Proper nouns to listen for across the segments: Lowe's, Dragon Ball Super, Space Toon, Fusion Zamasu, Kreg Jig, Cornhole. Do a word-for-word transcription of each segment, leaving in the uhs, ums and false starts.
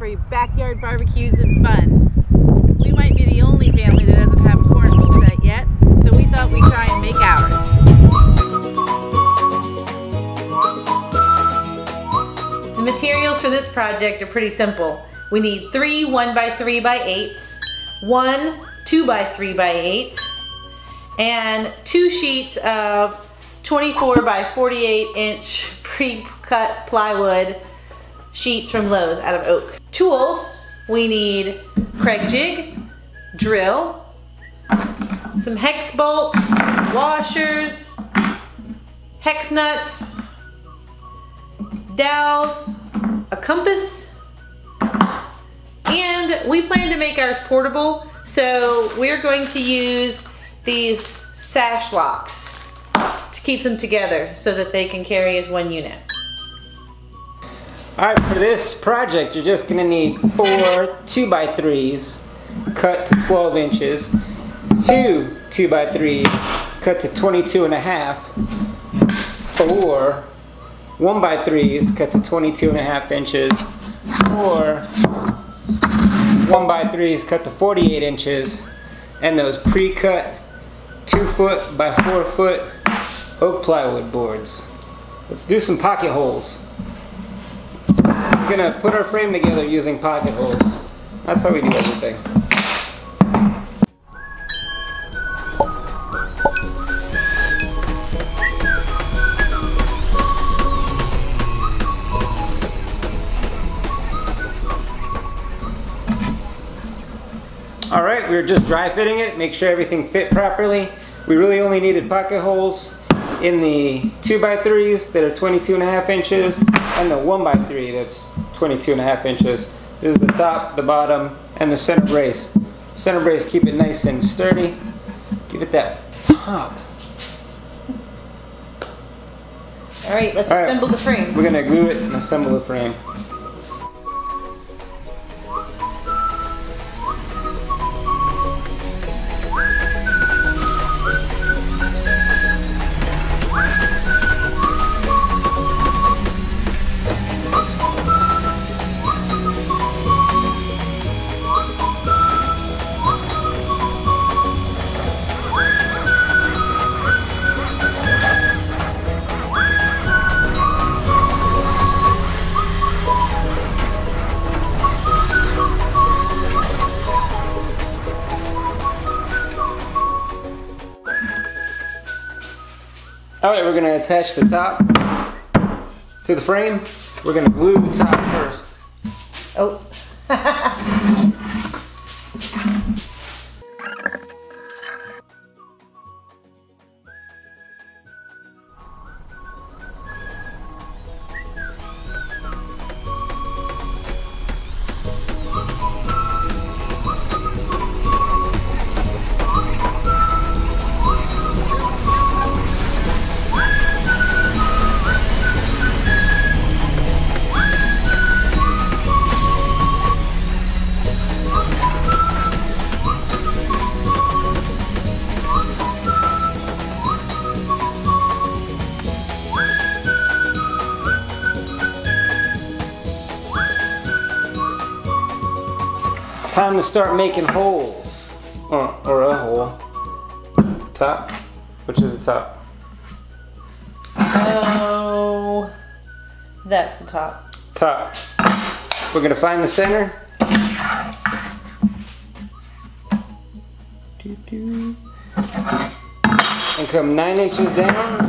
for your backyard barbecues and fun. We might be the only family that doesn't have a cornhole set yet, so we thought we'd try and make ours. The materials for this project are pretty simple. We need three one by three by eights, one two by three by eight, and two sheets of twenty-four by forty-eight inch pre-cut plywood sheets from Lowe's out of oak. Tools, we need Kreg jig, drill, some hex bolts, washers, hex nuts, dowels, a compass, and we plan to make ours portable, so we're going to use these sash locks to keep them together so that they can carry as one unit. All right, for this project, you're just gonna need four two by threes cut to twelve inches, two two by threes cut to twenty-two and a half, four one by threes cut to twenty-two and a half inches, four one by threes cut to forty-eight inches, and those pre-cut two foot by four foot oak plywood boards. Let's do some pocket holes. We're going to put our frame together using pocket holes. That's how we do everything. Alright, we were just dry fitting it, make sure everything fit properly. We really only needed pocket holes in the two by threes that are twenty-two and a half inches, and the one by three that's twenty-two and a half inches. This is the top, the bottom, and the center brace. Center brace, keep it nice and sturdy. Give it that pop. All right, let's All right. assemble the frame. We're gonna glue it and assemble the frame. Alright, we're going to attach the top to the frame. We're going to glue the top first. Oh. Time to start making holes, or, or a hole. Top, which is the top? Oh, that's the top. Top. We're gonna find the center. And come nine inches down.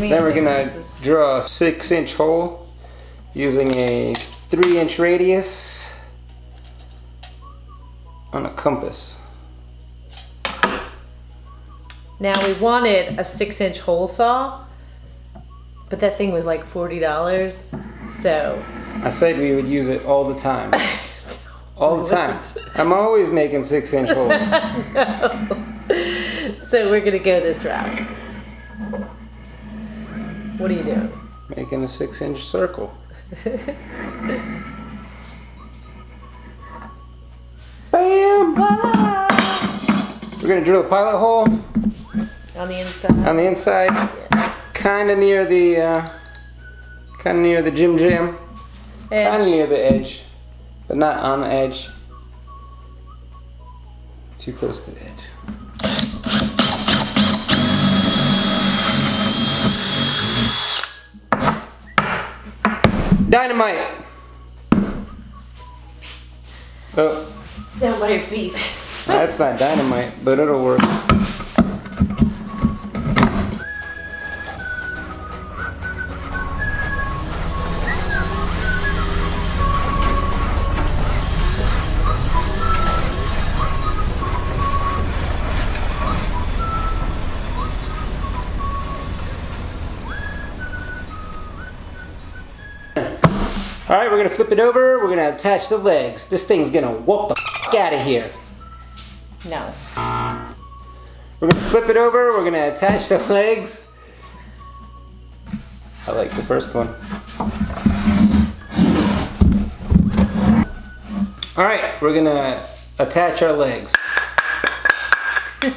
Then we're going to draw a six inch hole using a three inch radius on a compass. Now we wanted a six inch hole saw, but that thing was like forty dollars, so... I said we would use it all the time. All the time. I'm always making six inch holes. No. So we're going to go this route. What are you doing? Making a six inch circle. Bam! Voila! We're We're going to drill a pilot hole. On the inside. On the inside. Yeah. Kind of near the, uh, kind of near the Jim Jam. Kind of near the edge, but not on the edge. Too close to the edge. Dynamite! Oh. It's down by your feet. That's not dynamite, but it'll work. All right, we're gonna flip it over. We're gonna attach the legs. This thing's gonna walk the f out of here. No. We're gonna flip it over. We're gonna attach the legs. I like the first one. All right, we're gonna attach our legs. All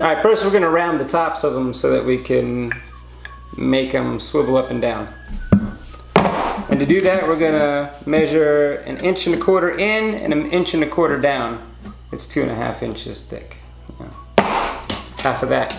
right, first we're gonna round the tops of them so that we can make them swivel up and down. And to do that, we're gonna measure an inch and a quarter in and an inch and a quarter down. It's two and a half inches thick. Yeah. Half of that.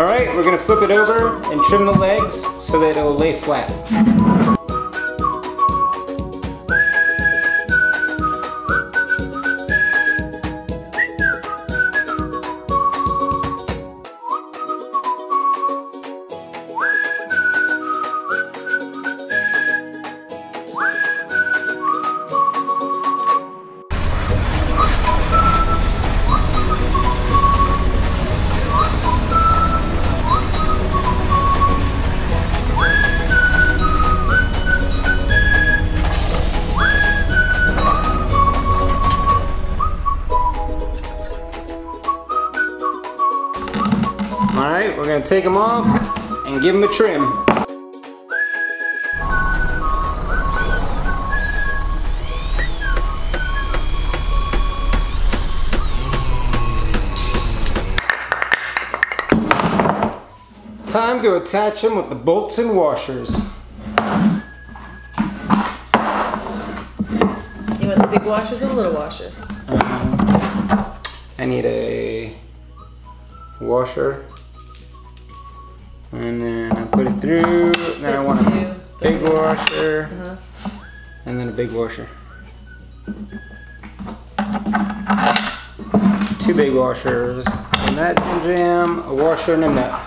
Alright, we're going to flip it over and trim the legs so that it will lay flat. Alright, we're going to take them off and give them a trim. Time to attach them with the bolts and washers. You want the big washers or the little washers? Um, I need a washer. And then I put it through, and then I want a big washer, uh-huh. and then a big washer. Two big washers, and that jam, a washer and a nut.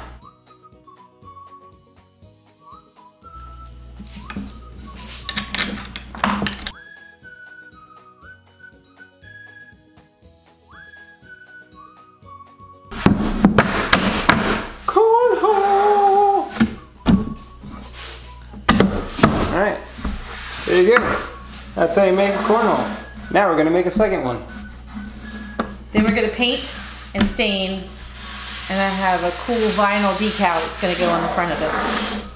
There you go. That's how you make a cornhole. Now we're going to make a second one. Then we're going to paint and stain, and I have a cool vinyl decal that's going to go on the front of it.